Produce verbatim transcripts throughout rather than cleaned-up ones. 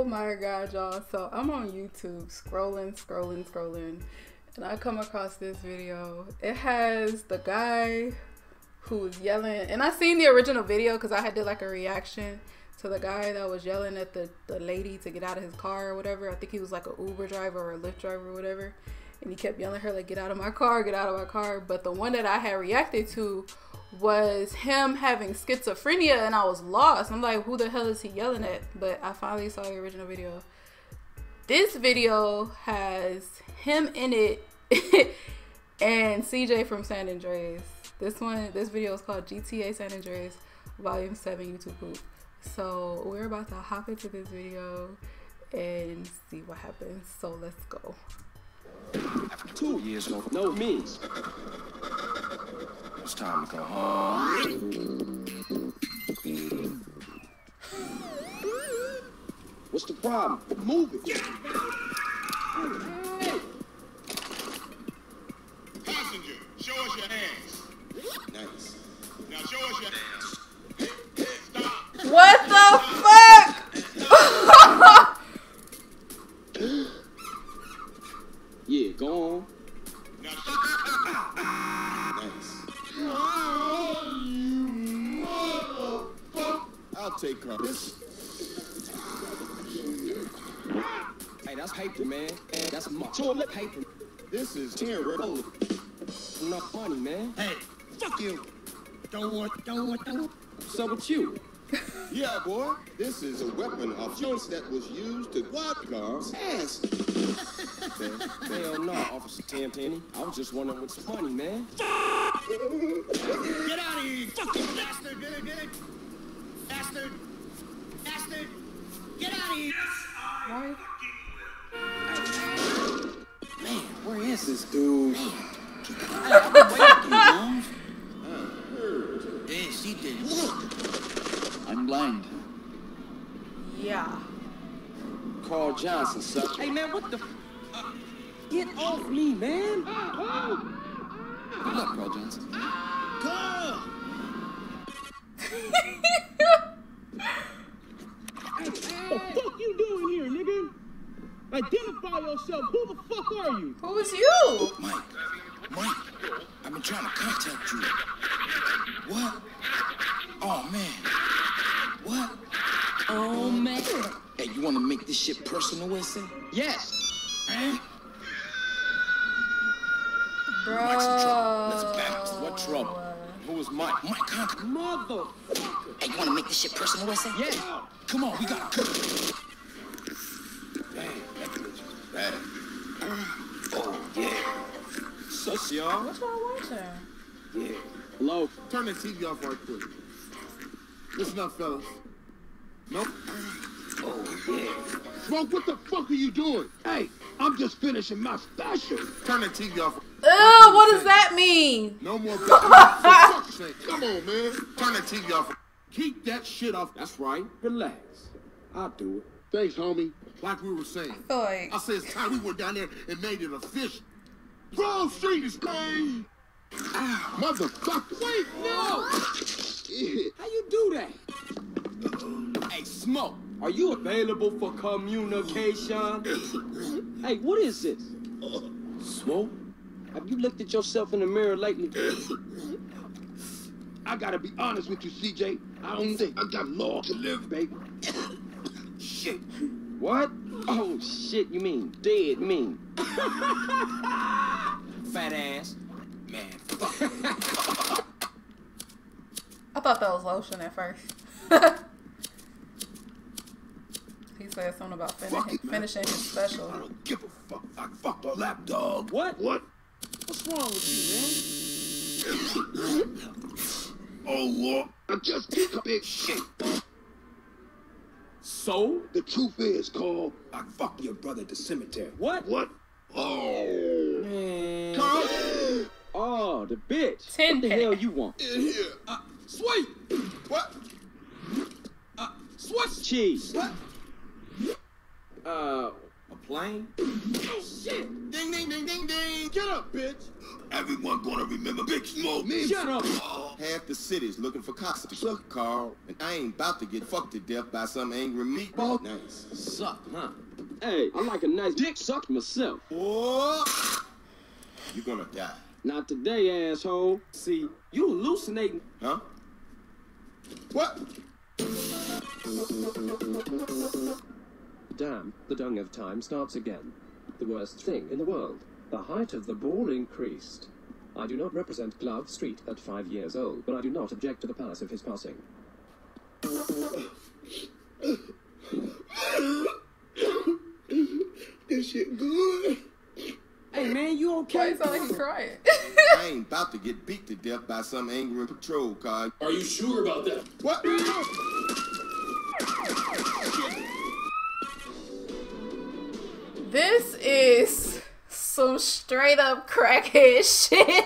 Oh my god, y'all. So I'm on YouTube scrolling, scrolling, scrolling, and I come across this video. It has the guy who was yelling, and I seen the original video because I had did like a reaction to the guy that was yelling at the, the lady to get out of his car or whatever. I think he was like an Uber driver or a Lyft driver or whatever. And he kept yelling at her like, get out of my car, get out of my car. But the one that I had reacted to was him having schizophrenia, and I was lost. I'm like, who the hell is he yelling at? But I finally saw the original video. This video has him in it and C J from San Andreas. This one, this video is called G T A San Andreas Volume seven YouTube Poop. So we're about to hop into this video and see what happens. So let's go. Two years ago, no means. It's time to go home. What's the problem? Move it. Passenger, show us your hands. Nice. Now show us your hands. What the fuck? Yeah, go on. Nice. Oh, you motherfucker. I'll take her. Hey, that's paper, man. That's mature paper. This is terrible. Not funny, man. Hey, fuck you. Don't want, don't want, don't. What's up with you? Yeah, boy. This is a weapon of choice that was used to guard Carl's ass. Hell no, Officer Tim Penny. I was just wondering what's funny, man. Get out of here, you fucking bastard! Get it, get it! Bastard! Bastard! Get out of here! Why? Man, where is this dude? Man, I've been waiting, man. Hey, she did. Look. I'm blind. Yeah. Carl Johnson, suck. Hey, man, what the... F uh, get off me, man. Oh, oh. Good luck, Carl Johnson. Carl! Hey, what the fuck you doing here, nigga? Identify yourself. Who the fuck are you? Who is you? Mike. Mike. I've been trying to contact you. What? Oh, man. What? Oh, man. Hey, you want to make this shit personal, Winston? Yes. Huh? Bro. Mike's in trouble. Let's back to what trouble? Who was Mike? Mike Conker. Motherfucker. Hey, you want to make this shit personal, Winston? Yes. Come on, we got to cook. Dang, that bitch was bad. Oh, yeah. Sus, y'all. What y'all watching? Yeah. Hello. Turn the T V off right quick. Listen up, fellas. Nope. Oh, yeah. Bro, what the fuck are you doing? Hey, I'm just finishing my special. Turn the T V off. Ew, what does that mean? No more. Come on, man. Turn the T V off. Keep that shit off. That's right. Relax. I'll do it. Thanks, homie. Like we were saying. I, like... I said it's time we went down there and made it official. Bro, street is crazy. Ow. Motherfucker. Wait, no. How you do that? Hey, Smoke, are you available for communication? Hey, what is this? Smoke, have you looked at yourself in the mirror lately? I gotta be honest with you, C J. I don't think I got long to live, baby. Shit. What? Oh, shit, you mean dead mean. Fat ass. Man, fuck. I thought that was lotion at first. He said something about fin it, finishing his special. I don't give a fuck. I fucked a lap dog. What? What? What's wrong with you, man? Oh, Lord. I just did a big shit. So? The truth is, Carl, I fucked your brother at the cemetery. What? What? Oh. Man. Carl? Oh, the bitch. Ten what the hell you want? In here. I Sweet! What? Uh, Swiss cheese. What? Uh, a plane? Oh, shit! Ding, ding, ding, ding, ding! Get up, bitch! Everyone gonna remember Big Smoke. Me. Shut up. Oh. Half the city's looking for cops to suck, Carl. And I ain't about to get fucked to death by some angry meatball. Nice. Suck, huh? Hey, I like a nice dick sucked myself. Whoa. You're gonna die. Not today, asshole. See, you hallucinating. Huh? What? Damn, the dung of time starts again. The worst thing in the world. The height of the ball increased. I do not represent Glove Street at five years old, but I do not object to the palace of his passing. This shit good. Hey man, you okay? Why is he crying? I ain't about to get beat to death by some angry patrol car. Are you sure about that? What? This is some straight up crackhead shit.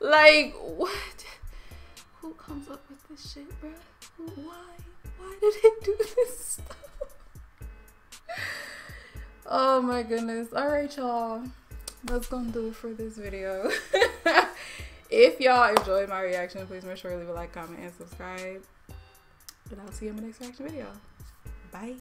Like, what? Who comes up with this shit, bruh? Why? Why did it do this stuff? Oh my goodness. All right, y'all. That's gonna do it for this video. If y'all enjoyed my reaction, please make sure to leave a like, comment, and subscribe. And I'll see you in my next reaction video. Bye.